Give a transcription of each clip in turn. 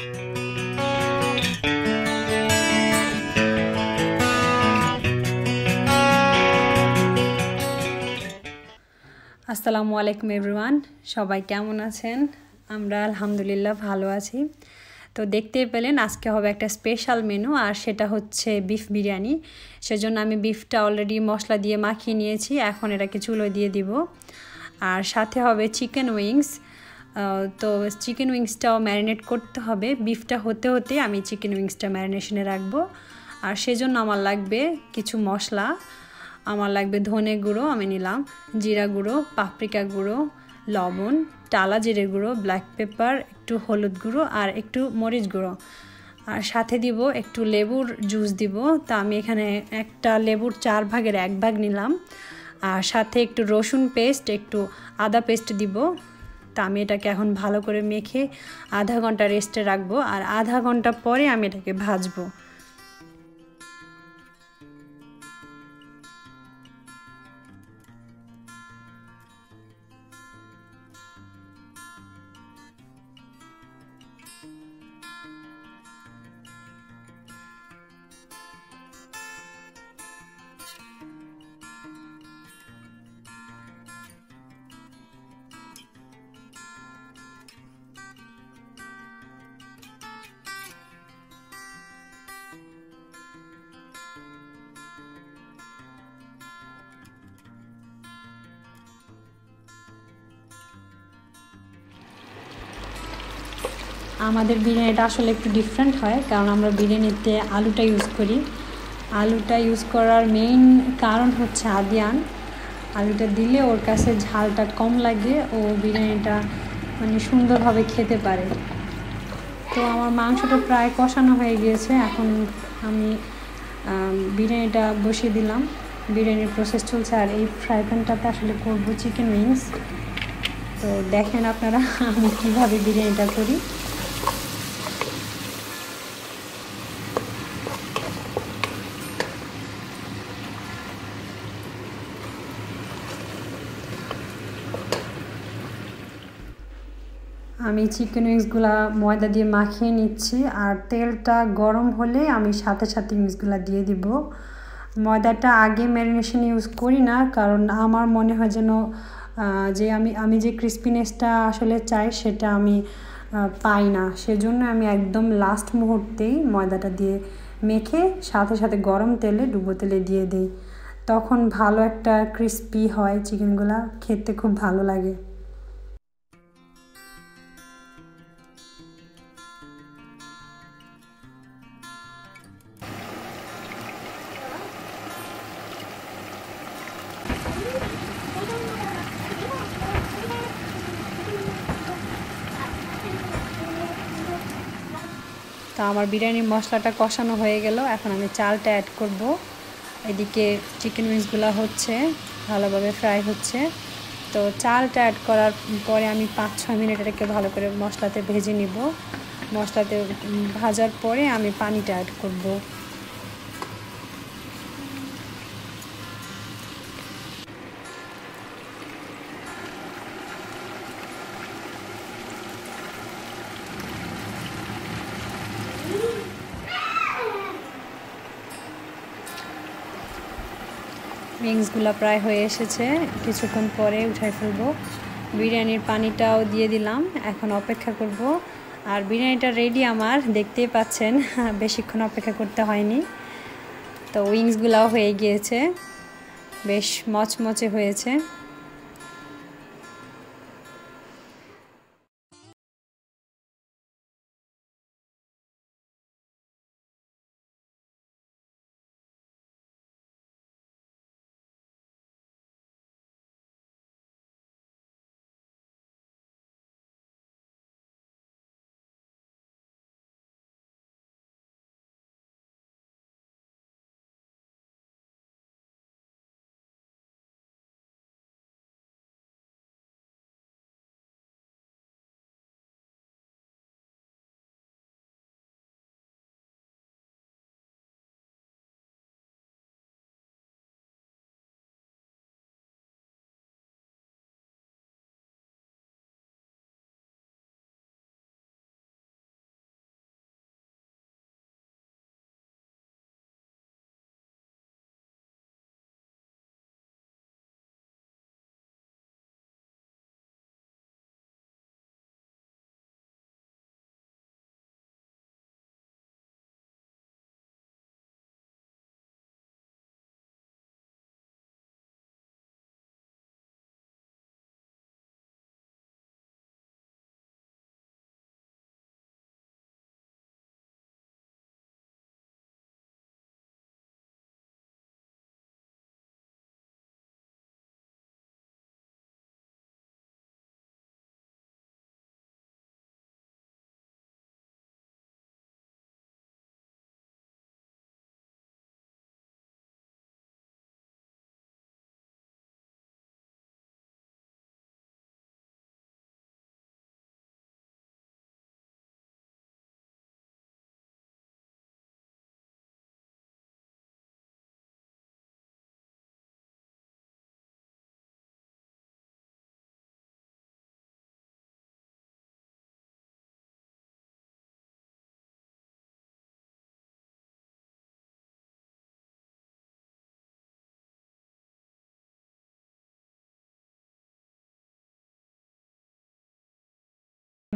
আসসালামু আলাইকুম एवरीवन সবাই কেমন আছেন আমরা আলহামদুলিল্লাহ ভালো আছি তো দেখতেই পেলেন আজকে হবে একটা স্পেশাল মেনু আর সেটা হচ্ছে বিফ বিরিয়ানি সেজন্য আমি বিফটা অলরেডি মশলা দিয়ে মাখিয়ে নিয়েছি এখন এটাকে চুলোয় দিয়ে দিব আর সাথে হবে চিকেন উইংস তো চিকেন উইংসটাও ম্যারিনেট করতে হবে বিফটা হতে হতে আমি চিকেন উইংসটা ম্যারিনেশনে রাখব আর সেজন্য আমার লাগবে কিছু মশলা आमार लागबे धने गुड़ो आमी निलाम जीरा गुड़ो पापरिका गुड़ो लवण टाला जिरे गुड़ो ब्लैक पेपर एकटू हलुद गुड़ो और एकटू मरीच गुड़ो और साथे दिब एकटू लेबुर जूस दिब तो आमी एखाने एकटा लेबुर चार भागेर एक भाग निलाम और साथे एकटू रसुन पेस्ट एकटू आदा पेस्ट दिब तो आमी एटाके एखन भालो करे मेखे आधा घंटा रेस्टे राखबो और आधा घंटा परे आमी एटाके भाजबो आमादेर बिरियानिटा आसले एकटू डिफरेंट है कारण आमरा बिरियानिते आलूटा यूज करी आलूटा यूज करार मेन कारण होच्छे आदियान आलूटा दिले ओर काछे झालटा कम लागे ओ बिरियानिटा माने सुंदरभावे खेते पारे तो आमार मांसटा प्राय कषानो हये गियेछे एखन आमी बिरियानिटा बसिये दिलाम बिरियानिर प्रसेस चलछे आर एई फ्राई पैनटाते आसले करब चिकेन उइंग्स तो देखें आपनारा आमी किभाबे बिरियानिटा करी आमी चिकेन उइंग्सगुला मयदा दिए माखिए निच्छी आर तेलटा गरम होले आमी साथे साथे उइंग्सगुला दिए दिब मयदाटा आगे मैरिनेशन यूज करी ना कारण आमार मने हय जेन जे क्रिस्पिनेसटा आसले चाइ सेटा आमी पाई ना सेजोन्नो आमी एकदम लास्ट मुहूर्तेई मयदाटा दिए मेखे साथे साथे गरम तेले डुबो तेले दिए देई तखन भालो एकटा क्रिस्पी हय चिकेनगुला खेते खूब भालो लागे तो आमार बिरियानी मशलाटा कषानो हये गेलो एखन आमी चालटा एड करब एदिके चिकेन उइंग्सगुला होच्छे भालोभाबे फ्राई होच्छे तो चालटा एड करार परे आमी 5-6 मिनट एटाके भालो करे मशलाते भेजे निब मशलाते भाजार परे आमी पानीटा एड करब उइंग्सगुला प्राय हये एसेछे किछुक्षण परे उठाई फेलबो बिरियानिर पानीटाओ दिए दिलाम एखन अपेक्षा करबो आर बिरियानिटा रेडी आमार देखतेई पाच्छेन बेशिक्षण अपेक्षा करते हयनि तो उइंग्सगुलाओ हये गियेछे बेश मचमचे हयेछे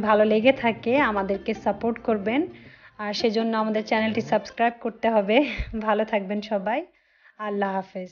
ভালো লেগে থাকে আমাদেরকে সাপোর্ট করবেন আর সেজন্য আমাদের চ্যানেলটি সাবস্ক্রাইব করতে হবে। ভালো থাকবেন সবাই। আল্লাহ হাফেজ।